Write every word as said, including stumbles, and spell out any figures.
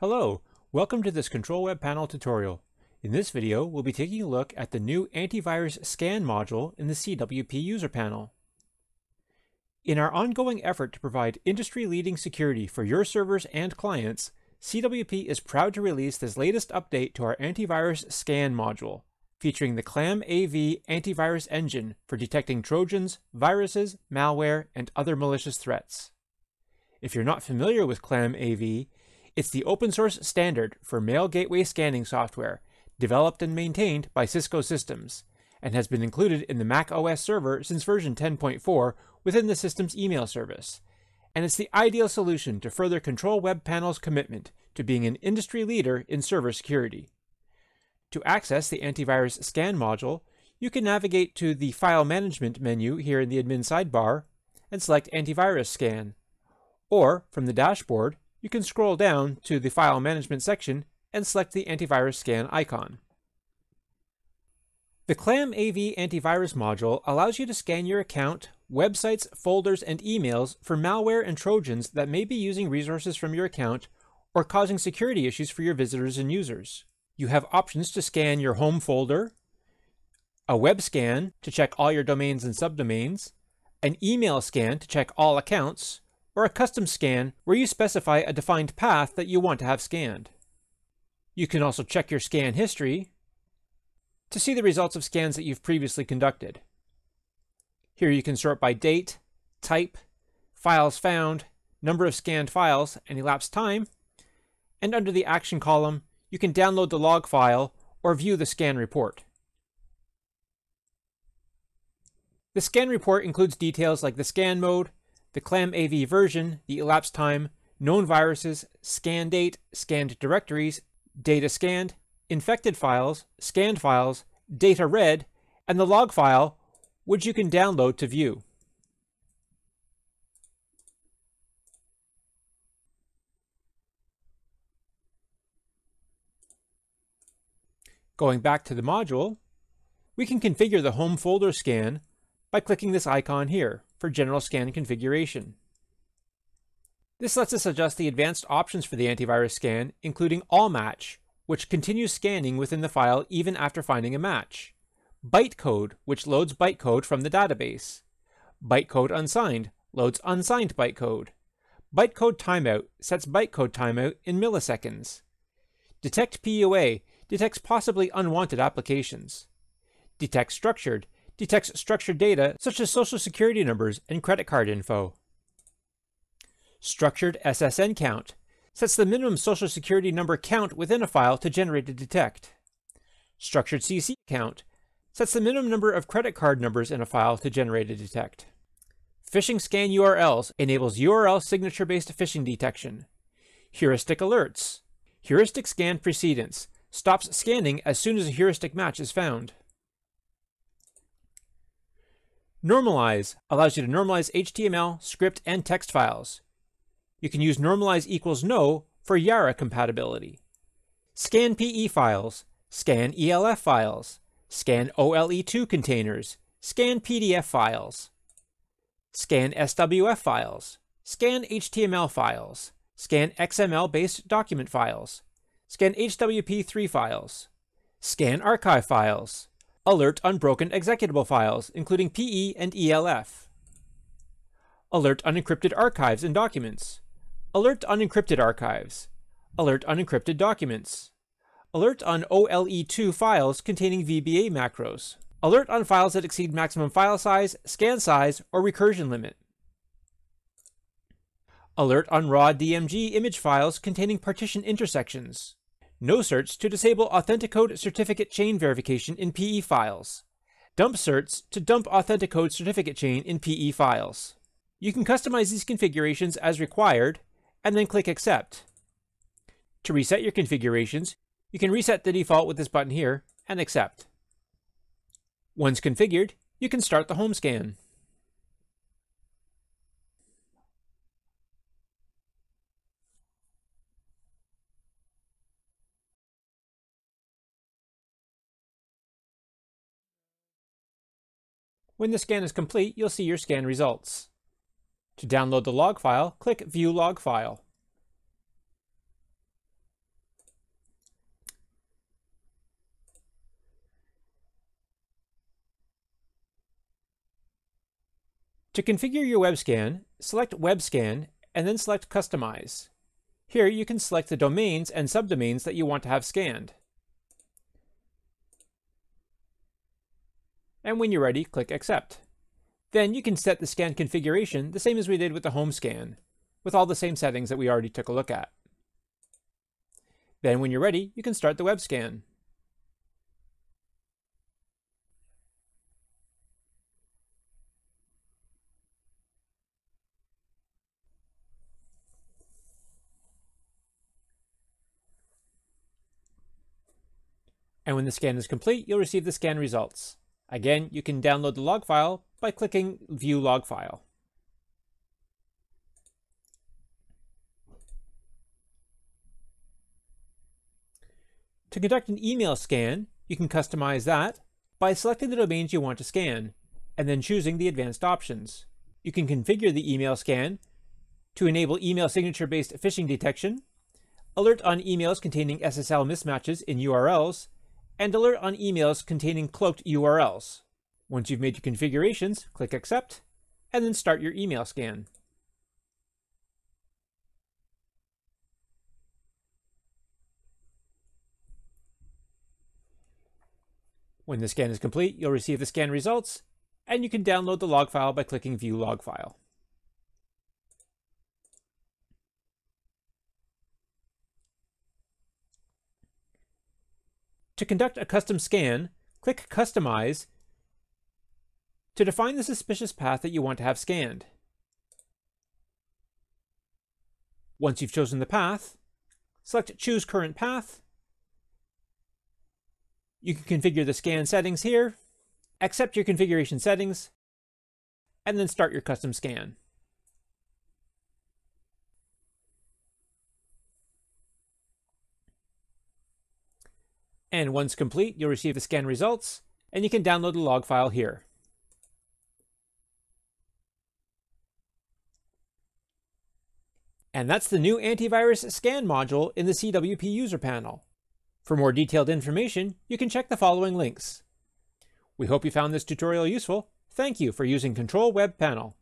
Hello, welcome to this Control Web Panel tutorial. In this video, we'll be taking a look at the new antivirus scan module in the C W P user panel. In our ongoing effort to provide industry-leading security for your servers and clients, C W P is proud to release this latest update to our antivirus scan module, featuring the ClamAV antivirus engine for detecting Trojans, viruses, malware, and other malicious threats. If you're not familiar with ClamAV, it's the open source standard for mail gateway scanning software, developed and maintained by Cisco Systems, and has been included in the macOS server since version ten point four within the system's email service. And it's the ideal solution to further Control Web Panel's commitment to being an industry leader in server security. To access the antivirus scan module, you can navigate to the File Management menu here in the admin sidebar and select Antivirus Scan. Or, from the dashboard, you can scroll down to the File Management section and select the antivirus scan icon. The ClamAV antivirus module allows you to scan your account, websites, folders, and emails for malware and Trojans that may be using resources from your account or causing security issues for your visitors and users. You have options to scan your home folder, a web scan to check all your domains and subdomains, an email scan to check all accounts, or a custom scan where you specify a defined path that you want to have scanned. You can also check your scan history to see the results of scans that you've previously conducted. Here you can sort by date, type, files found, number of scanned files, and elapsed time, and under the action column, you can download the log file or view the scan report. The scan report includes details like the scan mode, the ClamAV version, the elapsed time, known viruses, scan date, scanned directories, data scanned, infected files, scanned files, data read, and the log file, which you can download to view. Going back to the module, we can configure the home folder scan by clicking this icon here for general scan configuration. This lets us adjust the advanced options for the antivirus scan, including all match, which continues scanning within the file even after finding a match, bytecode, which loads bytecode from the database, bytecode unsigned loads unsigned bytecode, bytecode timeout sets bytecode timeout in milliseconds, detect P U A detects possibly unwanted applications, detect structured detects structured data such as social security numbers and credit card info. Structured S S N count sets the minimum social security number count within a file to generate a detect. Structured C C count sets the minimum number of credit card numbers in a file to generate a detect. Phishing scan U R Ls enables U R L signature-based phishing detection. Heuristic alerts. Heuristic scan precedence stops scanning as soon as a heuristic match is found. Normalize allows you to normalize H T M L, script, and text files. You can use normalize equals no for YARA compatibility. Scan P E files, scan E L F files, scan O L E two containers, scan P D F files, scan S W F files, scan H T M L files, scan X M L-based document files, scan H W P three files, scan archive files, alert unbroken executable files, including P E and E L F. Alert unencrypted archives and documents. Alert unencrypted archives. Alert unencrypted documents. Alert on O L E two files containing V B A macros. Alert on files that exceed maximum file size, scan size, or recursion limit. Alert on raw D M G image files containing partition intersections. No certs to disable Authenticode certificate chain verification in P E files. Dump certs to dump Authenticode certificate chain in P E files. You can customize these configurations as required and then click Accept. To reset your configurations, you can reset the default with this button here and Accept. Once configured, you can start the home scan. When the scan is complete, you'll see your scan results. To download the log file, click View Log File. To configure your web scan, select Web Scan and then select Customize. Here you can select the domains and subdomains that you want to have scanned. And when you're ready, click Accept. Then you can set the scan configuration the same as we did with the home scan, with all the same settings that we already took a look at. Then when you're ready, you can start the web scan. And when the scan is complete, you'll receive the scan results. Again, you can download the log file by clicking View Log File. To conduct an email scan, you can customize that by selecting the domains you want to scan, and then choosing the advanced options. You can configure the email scan to enable email signature-based phishing detection, alert on emails containing S S L mismatches in U R Ls, and alert on emails containing cloaked U R Ls. Once you've made your configurations, click Accept, and then start your email scan. When the scan is complete, you'll receive the scan results, and you can download the log file by clicking View Log File. To conduct a custom scan, click Customize to define the suspicious path that you want to have scanned. Once you've chosen the path, select Choose Current Path. You can configure the scan settings here, accept your configuration settings, and then start your custom scan. And once complete, you'll receive the scan results, and you can download the log file here. And that's the new antivirus scan module in the C W P user panel. For more detailed information, you can check the following links. We hope you found this tutorial useful. Thank you for using Control Web Panel.